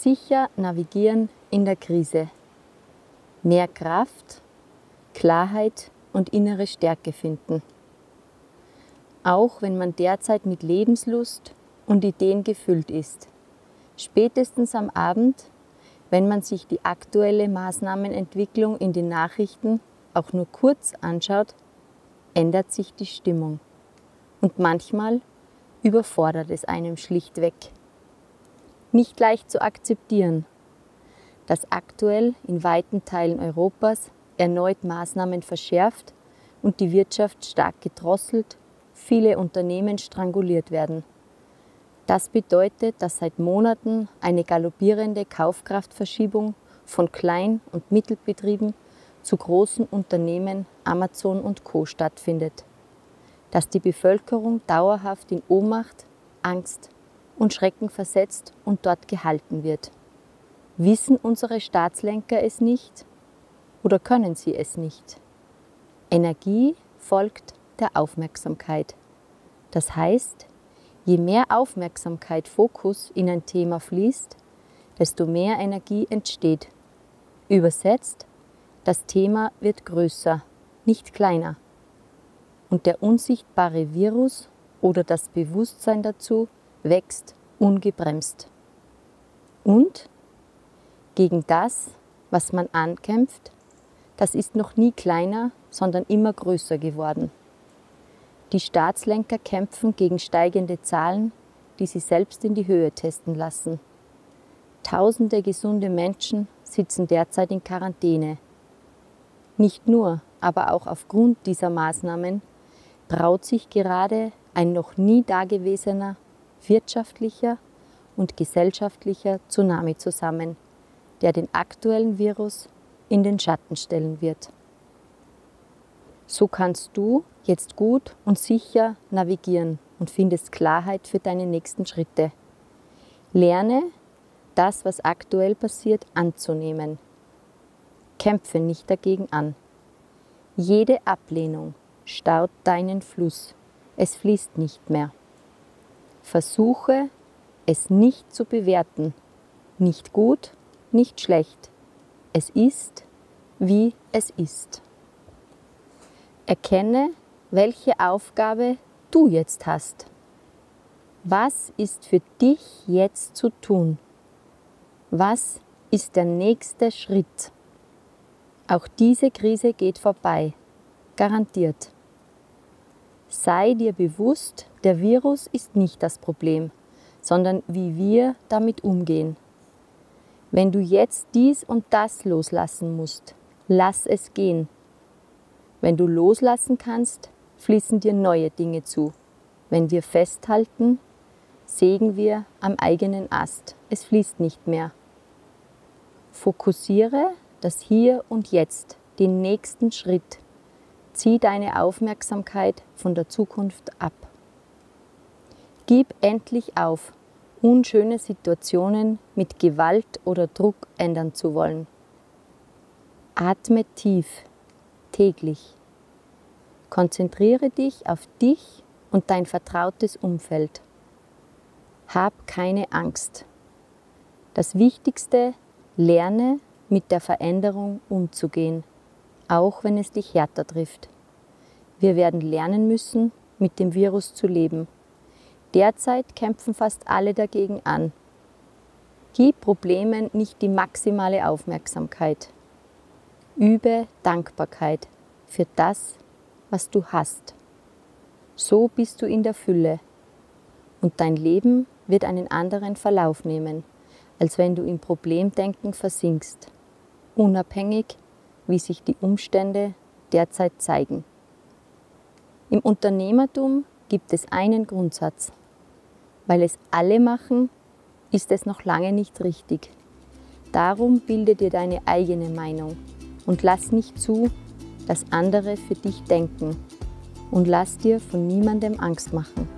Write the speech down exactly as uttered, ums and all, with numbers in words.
Sicher navigieren in der Krise. Mehr Kraft, Klarheit und innere Stärke finden. Auch wenn man derzeit mit Lebenslust und Ideen gefüllt ist. Spätestens am Abend, wenn man sich die aktuelle Maßnahmenentwicklung in den Nachrichten auch nur kurz anschaut, ändert sich die Stimmung. Und manchmal überfordert es einem schlichtweg. Nicht leicht zu akzeptieren, dass aktuell in weiten Teilen Europas erneut Maßnahmen verschärft und die Wirtschaft stark gedrosselt, viele Unternehmen stranguliert werden. Das bedeutet, dass seit Monaten eine galoppierende Kaufkraftverschiebung von Klein- und Mittelbetrieben zu großen Unternehmen Amazon und Co. stattfindet, dass die Bevölkerung dauerhaft in Ohnmacht, Angst und Schrecken versetzt und dort gehalten wird. Wissen unsere Staatslenker es nicht oder können sie es nicht? Energie folgt der Aufmerksamkeit. Das heißt, je mehr Aufmerksamkeit, Fokus in ein Thema fließt, desto mehr Energie entsteht. Übersetzt, das Thema wird größer, nicht kleiner. Und der unsichtbare Virus oder das Bewusstsein dazu wächst ungebremst. Und gegen das, was man ankämpft, das ist noch nie kleiner, sondern immer größer geworden. Die Staatslenker kämpfen gegen steigende Zahlen, die sie selbst in die Höhe testen lassen. Tausende gesunde Menschen sitzen derzeit in Quarantäne. Nicht nur, aber auch aufgrund dieser Maßnahmen braut sich gerade ein noch nie dagewesener wirtschaftlicher und gesellschaftlicher Tsunami zusammen, der den aktuellen Virus in den Schatten stellen wird. So kannst du jetzt gut und sicher navigieren und findest Klarheit für deine nächsten Schritte. Lerne, das, was aktuell passiert, anzunehmen. Kämpfe nicht dagegen an. Jede Ablehnung staut deinen Fluss. Es fließt nicht mehr. Versuche, es nicht zu bewerten. Nicht gut, nicht schlecht. Es ist, wie es ist. Erkenne, welche Aufgabe du jetzt hast. Was ist für dich jetzt zu tun? Was ist der nächste Schritt? Auch diese Krise geht vorbei, garantiert. Sei dir bewusst, der Virus ist nicht das Problem, sondern wie wir damit umgehen. Wenn du jetzt dies und das loslassen musst, lass es gehen. Wenn du loslassen kannst, fließen dir neue Dinge zu. Wenn wir festhalten, sägen wir am eigenen Ast. Es fließt nicht mehr. Fokussiere das Hier und Jetzt, den nächsten Schritt. Zieh deine Aufmerksamkeit von der Zukunft ab. Gib endlich auf, unschöne Situationen mit Gewalt oder Druck ändern zu wollen. Atme tief. Täglich. Konzentriere dich auf dich und dein vertrautes Umfeld. Hab keine Angst. Das Wichtigste, lerne, mit der Veränderung umzugehen, auch wenn es dich härter trifft. Wir werden lernen müssen, mit dem Virus zu leben. Derzeit kämpfen fast alle dagegen an. Gib Problemen nicht die maximale Aufmerksamkeit. Übe Dankbarkeit für das, was du hast. So bist du in der Fülle und dein Leben wird einen anderen Verlauf nehmen, als wenn du im Problemdenken versinkst, unabhängig, wie sich die Umstände derzeit zeigen. Im Unternehmertum gibt es einen Grundsatz. Weil es alle machen, ist es noch lange nicht richtig. Darum bilde dir deine eigene Meinung. Und lass nicht zu, dass andere für dich denken. Und lass dir von niemandem Angst machen.